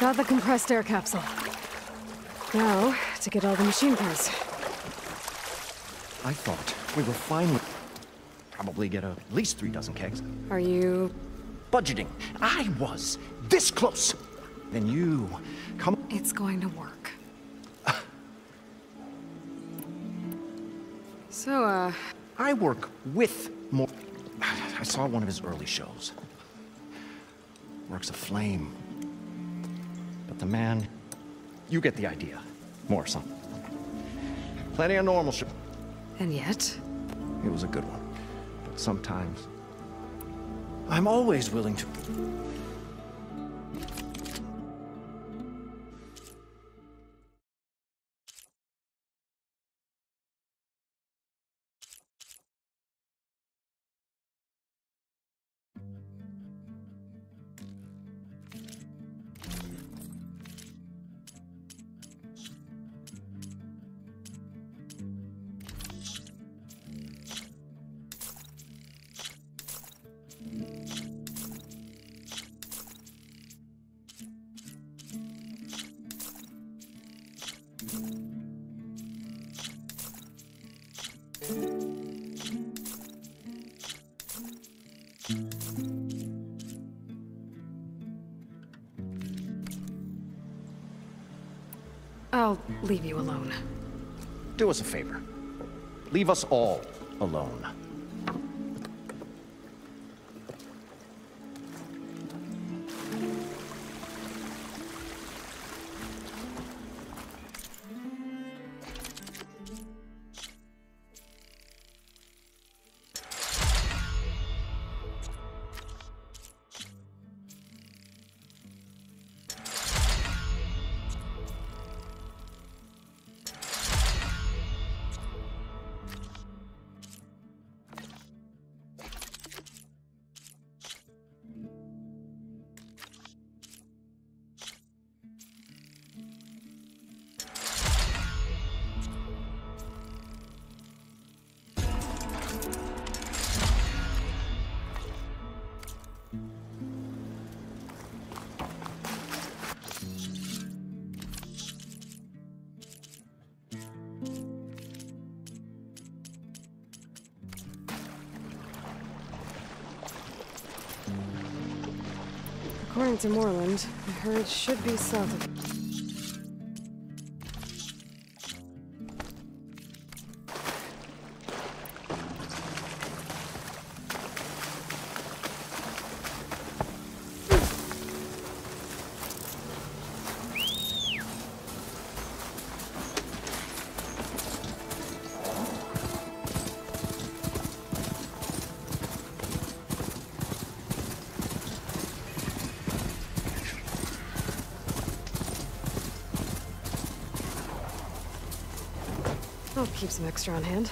Got the compressed air capsule. Now, to get all the machine parts. I thought we were fine with... Probably get at least 3 dozen kegs. Are you... budgeting? I was! This close! Then you... come... It's going to work. So, I work with more... I saw one of his early shows. Works aflame. The man, you get the idea. More something. Plenty of normal shit. And yet? It was a good one. But sometimes... I'm always willing to... I'll leave you alone. Do us a favor. Leave us all alone. According to Moreland, the herd should be south of... I'll keep some extra on hand.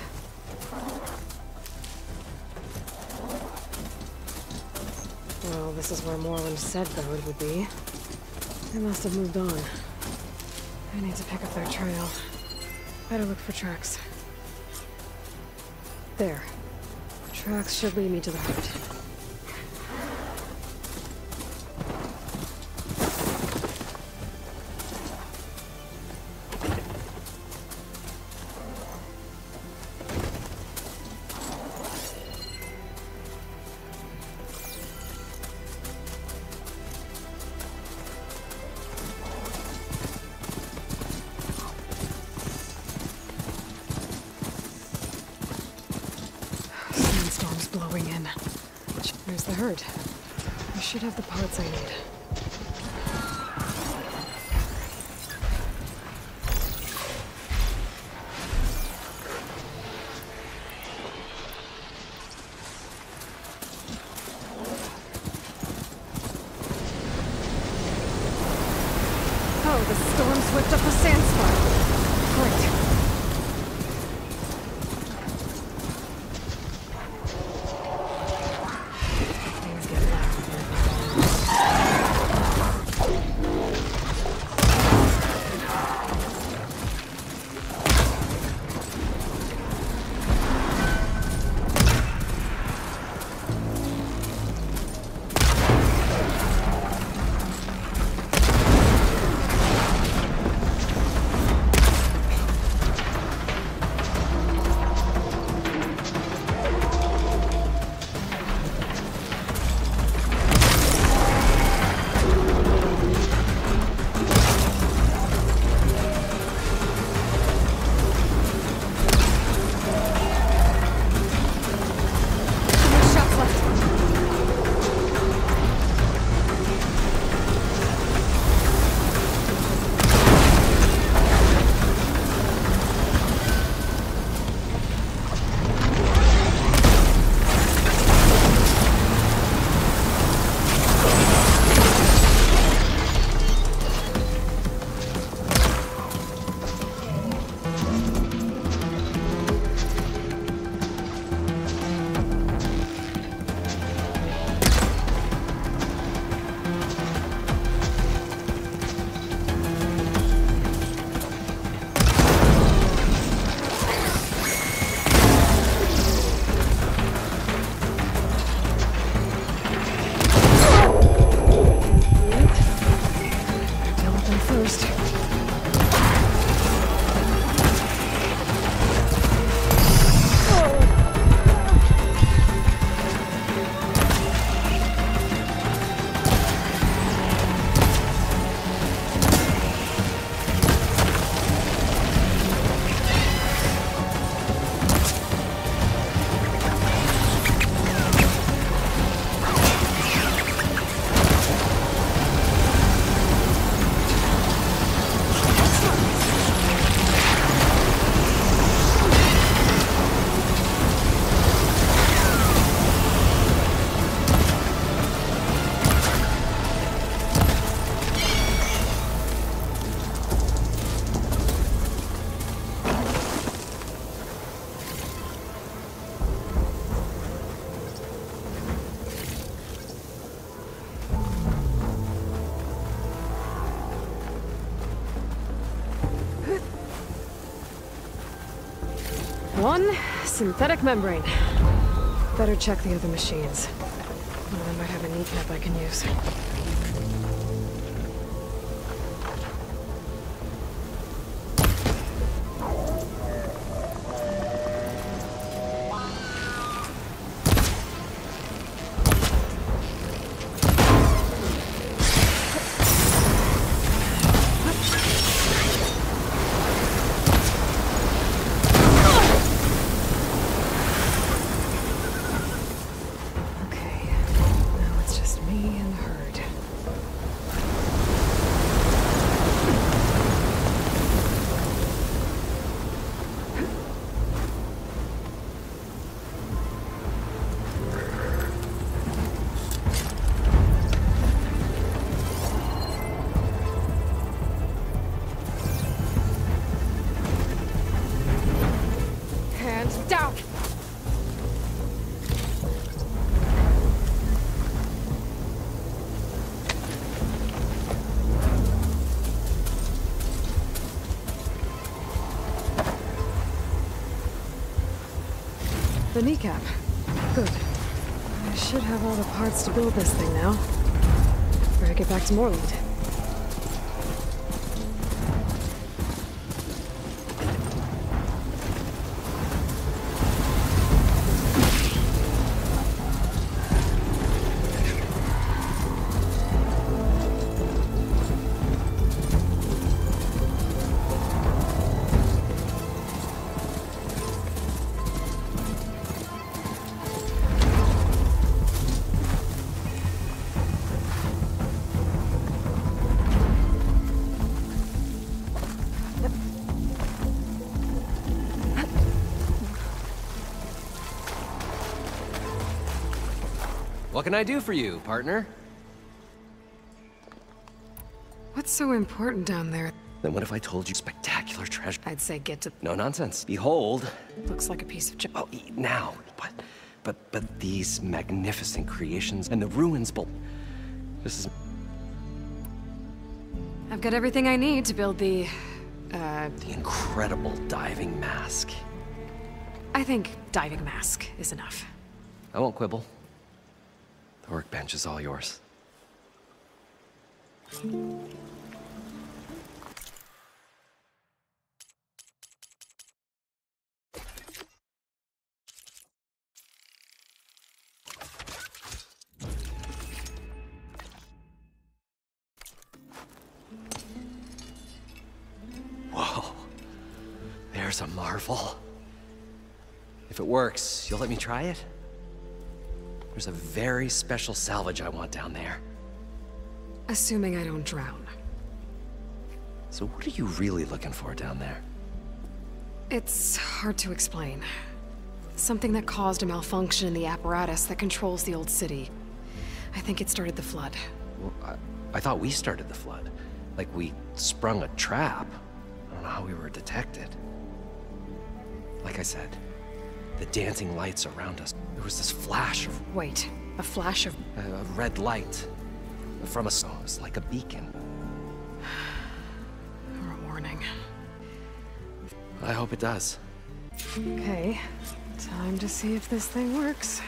Well, this is where Moreland said the road would be. They must have moved on. I need to pick up their trail. Better look for tracks. There. Tracks should lead me to the herd. hurt. I should have the parts I need. One synthetic membrane. Better check the other machines. One of them might have a kneecap I can use. The kneecap. Good. I should have all the parts to build this thing now. Better get back to Moreland. What can I do for you, partner? What's so important down there? Then what if I told you spectacular treasure? I'd say get to... No nonsense. Behold... Looks like a piece of... Oh, now. But these magnificent creations and the ruins... This is... I've got everything I need to build the incredible diving mask. I think diving mask is enough. I won't quibble. The workbench is all yours. Whoa. There's a marvel. If it works, you'll let me try it? There's a very special salvage I want down there. Assuming I don't drown. So what are you really looking for down there? It's hard to explain. Something that caused a malfunction in the apparatus that controls the old city. I think it started the flood. Well, I thought we started the flood. Like we sprung a trap. I don't know how we were detected. Like I said, the dancing lights around us. There was this flash of... Wait, a flash of... A red light. From a stone. It was like a beacon. Or a warning. I hope it does. Okay. Time to see if this thing works.